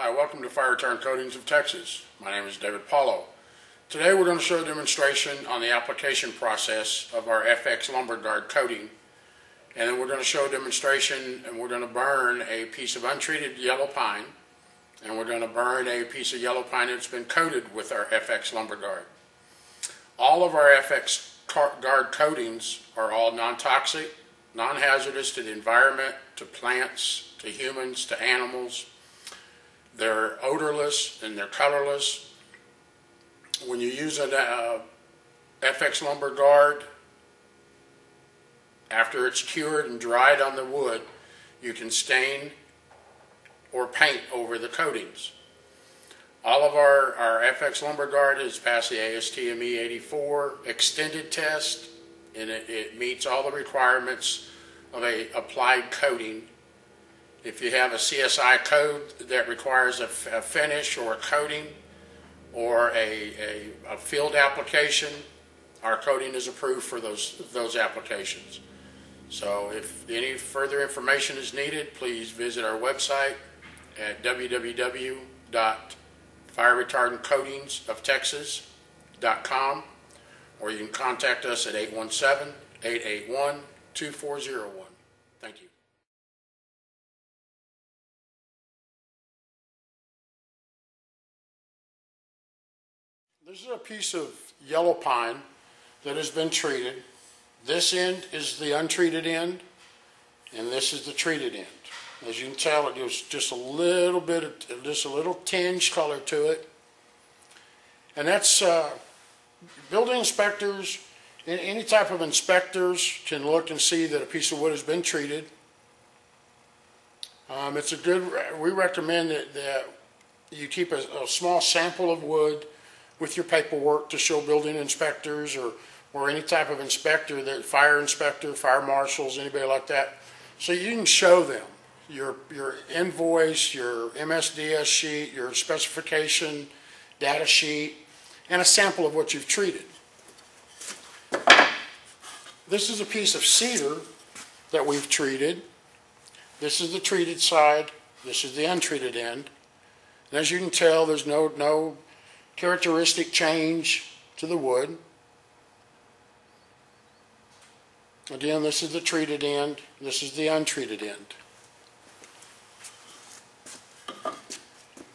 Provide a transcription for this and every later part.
Hi, welcome to Fire Turn Coatings of Texas. My name is David Paulo. Today we're going to show a demonstration on the application process of our FX Lumber Guard coating, and then we're going to show a demonstration and we're going to burn a piece of untreated yellow pine, and we're going to burn a piece of yellow pine that's been coated with our FX Lumber Guard. All of our FX Guard coatings are all non-toxic, non-hazardous to the environment, to plants, to humans, to animals. They're odorless and they're colorless. When you use an FX Lumber Guard, after it's cured and dried on the wood, you can stain or paint over the coatings. All of our FX Lumber Guard has passed the ASTM E 84 extended test, and it meets all the requirements of an applied coating. If you have a CSI code that requires a finish or a coating or a field application, our coating is approved for those applications. So if any further information is needed, please visit our website at www.fireturncoatingsofTexas.com, or you can contact us at 817-881-2401. Thank you. This is a piece of yellow pine that has been treated. This end is the untreated end, and this is the treated end. As you can tell, it gives just a little bit of just a little tinge color to it, and that's building inspectors. Any type of inspectors can look and see that a piece of wood has been treated. It's a good. We recommend that you keep a small sample of wood with your paperwork to show building inspectors or any type of inspector, that fire inspector, fire marshals, anybody like that, so you can show them your invoice, your MSDS sheet, your specification data sheet, and a sample of what you've treated. This is a piece of cedar that we've treated. This is the treated side. This is the untreated end. And as you can tell, there's no characteristic change to the wood. Again, this is the treated end. This is the untreated end.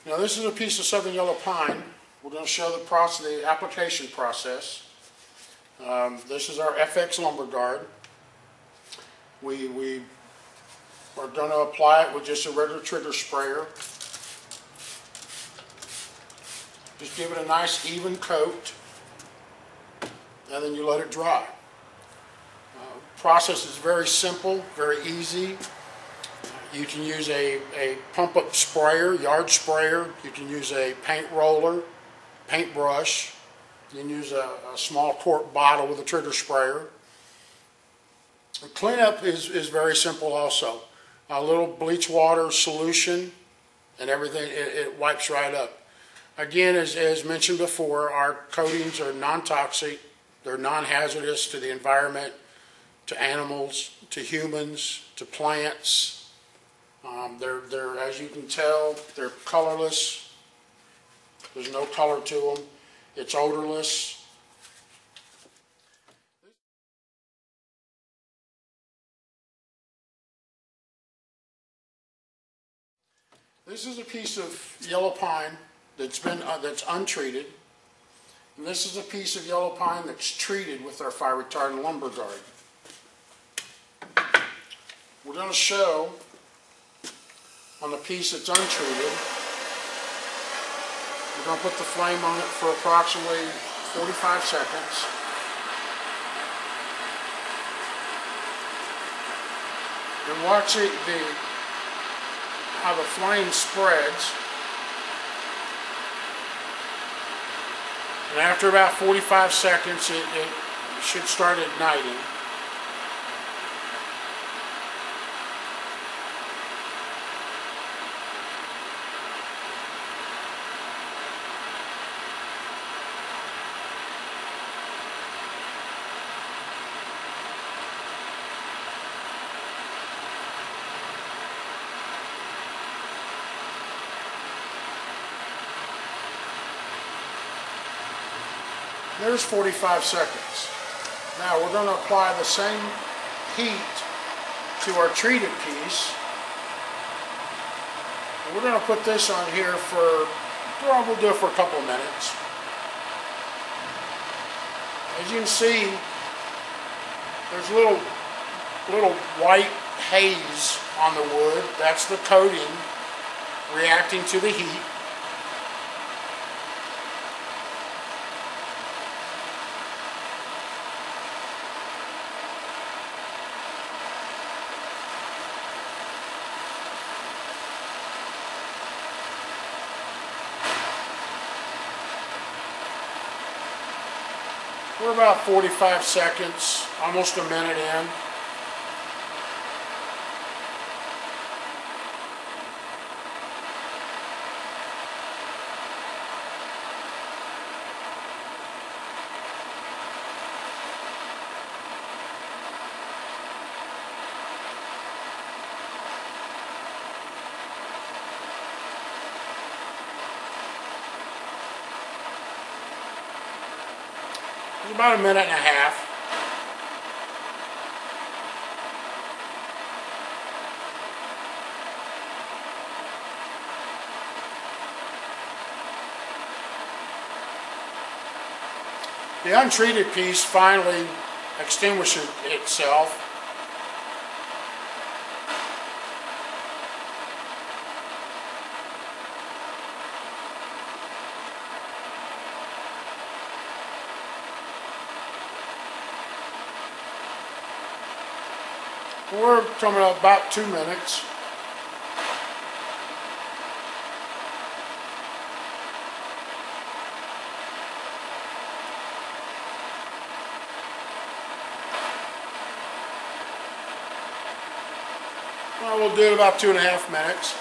Now, this is a piece of Southern Yellow Pine. We're going to show the process, the application process. This is our FX Lumber Guard. We are going to apply it with just a regular trigger sprayer. Just give it a nice even coat, and then you let it dry. The process is very simple, very easy. You can use a pump-up sprayer, yard sprayer. You can use a paint roller, paint brush. You can use a small quart bottle with a trigger sprayer. The cleanup is very simple also. A little bleach water solution and everything, it wipes right up. Again, as mentioned before, our coatings are non-toxic. They're non-hazardous to the environment, to animals, to humans, to plants. They're, as you can tell, they're colorless. There's no color to them. It's odorless. This is a piece of yellow pine that's untreated, and this is a piece of yellow pine that's treated with our fire retardant lumber guard. We're going to show on the piece that's untreated. We're going to put the flame on it for approximately 45 seconds. And watch how the flame spreads. And after about 45 seconds, it should start igniting. There's 45 seconds. Now we're going to apply the same heat to our treated piece. And we're going to put this on here for, well, we'll do it for a couple of minutes. As you can see, there's little white haze on the wood. That's the coating reacting to the heat. We're about 45 seconds, almost a minute in. About a minute and a half. The untreated piece finally extinguishes itself. We're coming up about 2 minutes. Well, we'll do about 2.5 minutes.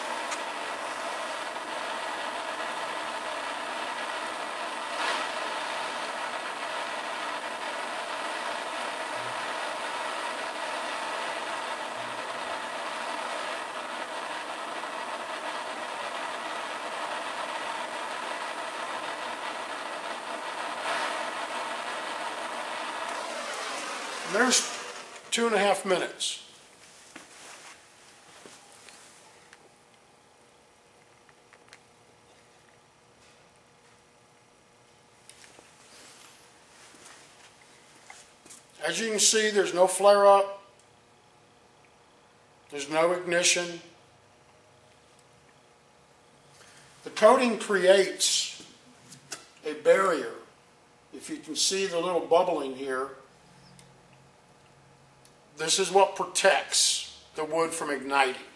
There's 2.5 minutes. As you can see, there's no flare up, there's no ignition. The coating creates a barrier. If you can see the little bubbling here, this is what protects the wood from igniting.